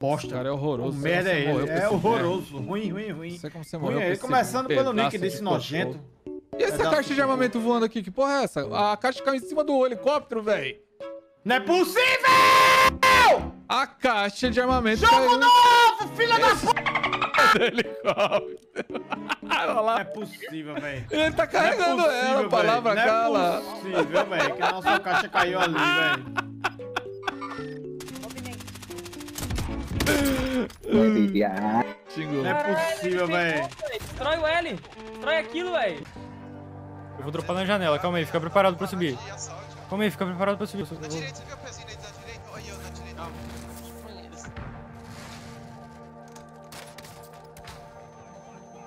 Bosta. Cara, é horroroso. O merda é ele. É horroroso. Ruim, ruim, ruim. Sei como você morreu. Ruim, começando pelo nick desse nojento. E essa caixa de armamento voando aqui? Que porra é essa? A caixa caiu em cima do helicóptero, velho. Não é possível! A caixa de armamento... Jogo novo, filha da puta! Do helicóptero. Olha lá. Não é possível, velho. Ele tá carregando ela, palavra cala. Não é possível, velho, que a nossa caixa caiu ali, velho. Não é possível, velho. Destrói o L. Destrói aquilo, velho. Eu vou dropar na janela. Calma aí, fica preparado pra subir. Calma aí, fica preparado pra subir. Da direita, viu? Pezinho aí da direita. Olha eu, da direita.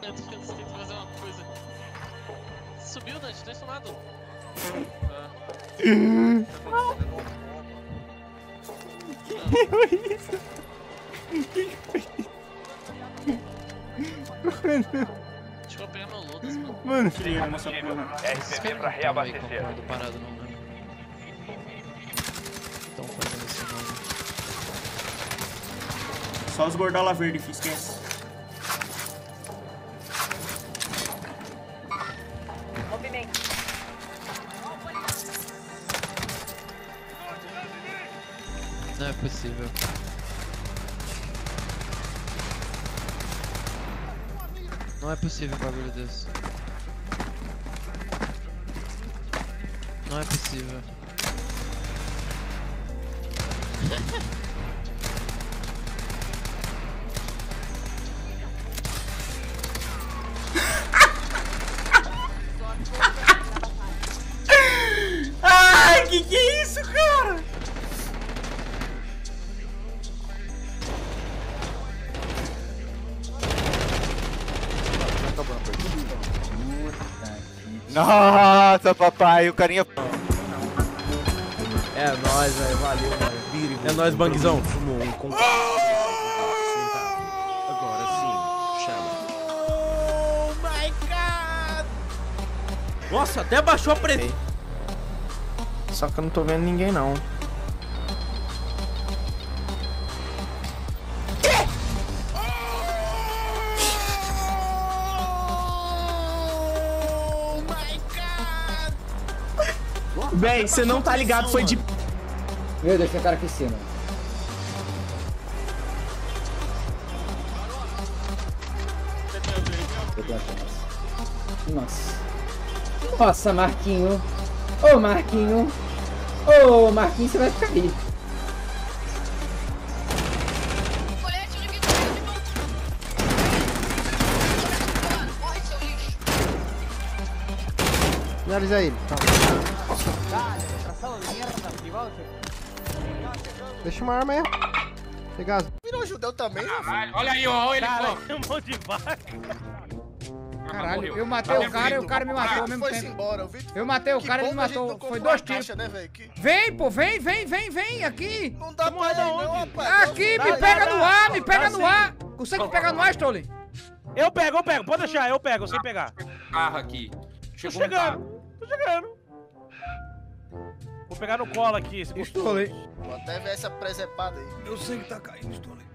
Eu tenho que fazer uma coisa. Subiu, Dante. Tá estonado. Que isso? Que foi isso? Deixa eu pegar meu Lotus, mano. Mano, que liga, moça. RCP pra reabastecer. Não tô parado, não, mano. Estão fazendo isso, mano. Só os gordola verde, filho, esquece. Movimento. Não é possível. Não é possível um bagulho desse. Não é possível. Ai, que é isso, cara? Nossa, papai, o carinha... É nóis, velho, valeu, velho. É nóis, Bangzão. Agora sim, chama. Oh my God! Nossa, até baixou a pressão. Só que eu não tô vendo ninguém, não. Véi, você não tá ligado, foi de... Meu Deus, tem cara aqui em cima. Nossa. Nossa, Marquinho. Ô, Marquinho. Ô, Marquinho, você vai ficar aí. Finaliza ele. Deixa uma arma aí. Pegar as... Virou judeu também, né? Olha aí, ó, ele chamou de vaca. Caralho, eu matei o cara e o cara me matou ao mesmo tempo. Eu matei o cara e ele me matou. Foi dois tiros. Vem, pô, vem, aqui. Não dá pra ir não, rapaz. Aqui, me pega no ar, me pega no ar. Consegue me pegar no ar, Strolley? Eu pego. Pode deixar, eu pego, sem pegar. Arra aqui. Tô chegando. Vou pegar no colo aqui, esse Strolley. Vou até ver essa presepada aí. Eu sei que tá caindo, Strolley.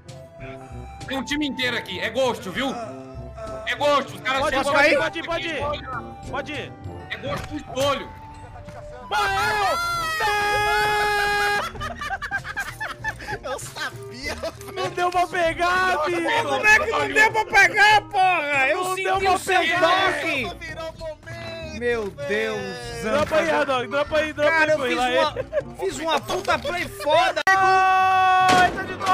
Tem um time inteiro aqui, é gosto, viu? É gosto, os caras chegam aí. Pode ir. É gosto do Strolley. Eu sabia, velho. Não deu pra pegar, filho. Como é que não deu pra pegar, porra? Eu não senti o seu toque. Meu Deus! Dropa aí, Radok! Dropa aí! Cara, eu fiz uma puta play foda! Eita de dose!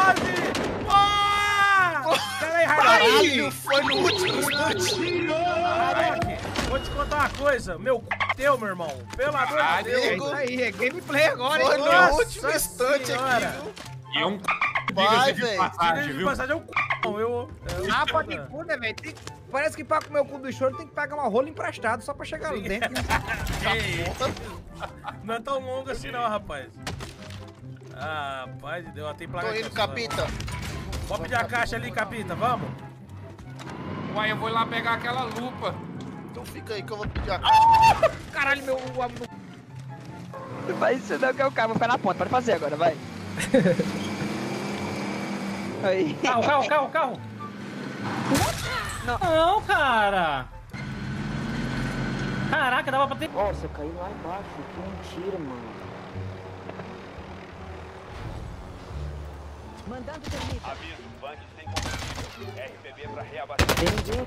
Pera aí, Radok! Foi no último instante! Radok, vou te contar uma coisa. Meu c... teu, meu irmão. Pelo amor de Deus! Aí, é gameplay agora, hein? Foi no último instante aqui, viu? É um c... Vai, velho! Diga-se de passagem, é um c... Rapa de cu, né, velho? Parece que pra comer o cu do choro tem que pagar uma rola emprestado só pra chegar lá dentro. Não é tão longo assim não, rapaz. Ah, rapaz, deu até placa. Tô indo, Capita. Vamos pedir a caixa ali, Capita, vamos? Uai, eu vou lá pegar aquela lupa. Então fica aí que eu vou pedir a caixa. Caralho, meu... Não faz isso não, que eu vou ficar na ponta. Pode fazer agora, vai. Aí. Carro. Não, cara. Caraca, dava pra ter... Nossa, eu caí lá embaixo. Que mentira, mano. Mandando comigo. Aviso, banco sem combustível. RPB pra reabastecer.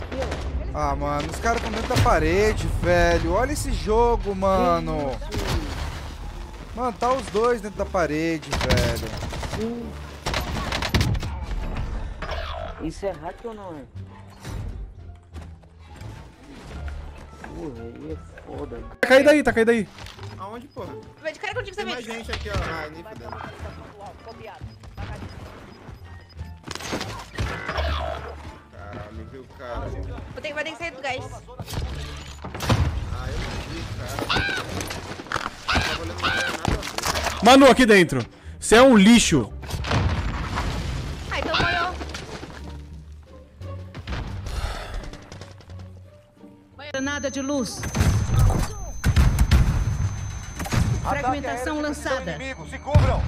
Ah, mano, os caras estão dentro da parede, velho. Olha esse jogo, mano. Mano, tá os dois dentro da parede, velho. Sim. Isso é hack ou não é? Porra, aí é foda. Tá caído aí, tá caído aí. Aonde, porra? Vai de cara contigo, você vem. Tem mais gente aqui, ó. Ah, nem fudendo. Caralho, viu, cara? Vai ter que sair do gás. Ah, eu não vi, cara. Manu, aqui dentro. Você é um lixo. Ah, então morreu. Granada de luz. Fragmentação lançada. Se cubram.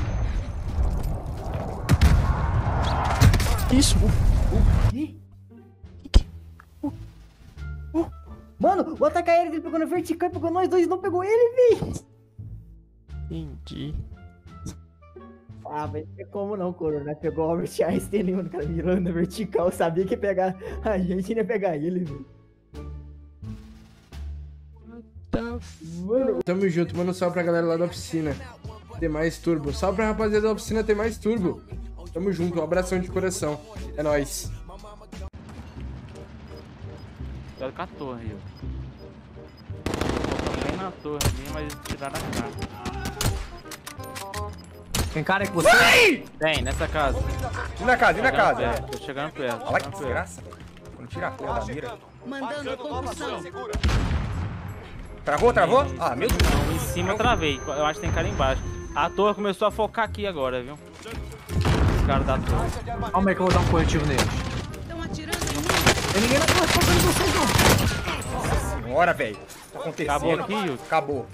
Isso. Mano, o ataque aéreo dele pegou na vertical e pegou nós dois e não pegou ele, velho. Entendi. Ah, mas não tem como não, Corona. Pegou o Albert Einstein, mano, cara, mirando na vertical. Sabia que ia pegar a gente e ia pegar ele, velho. Mano, tamo junto, mano, salve pra galera lá da oficina. Tem mais turbo. Salve pra rapaziada da oficina, tem mais turbo. Tamo junto, um abração de coração. É nóis. Com a torre, eu. Tô bem na torre ali, mas eles tiraram na cara. Tem cara que você? Vai! Tem, nessa casa. E na casa. Perto, tô chegando perto. Olha que desgraça. Quando tira a porra da mira. Mandando condução. Travou? Ah, meu Deus. Não, em cima eu travei. Eu acho que tem cara embaixo. A torre começou a focar aqui agora, viu? Os caras da torre. Calma aí que eu vou dar um corretivo neles. Tem ninguém na torre focando vocês, não. Nossa senhora, velho. Tá acontecendo. Acabou aqui, Yuri? Acabou.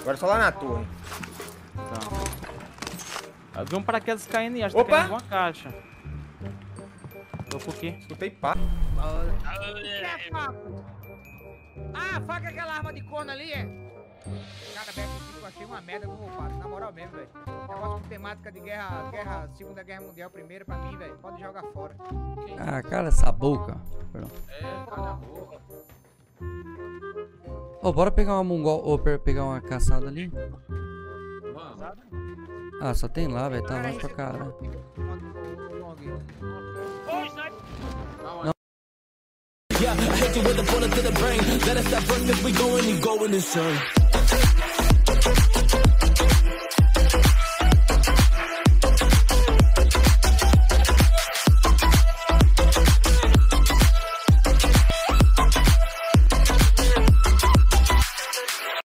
Agora é só lá na torre. Tá. Vi um paraquedas caindo e acho que tá caindo alguma caixa. Tô por quê? Escutei pá. Ah, faca aquela arma de corno ali, é? Cada vez que eu achei uma merda, eu vou roubar. Na moral mesmo, velho. Negócio de temática de guerra, Segunda Guerra Mundial, primeira, pra mim, velho. Pode jogar fora. Ah, cala essa boca. Perdão. É, cala a boca. Ô, bora pegar uma mongol. Ou pegar uma caçada ali? Ah, só tem lá, velho. Tá longe pra caralho. Não. Yeah, hit you with a bullet to the brain. Let us stop first if we go in and go in the sun.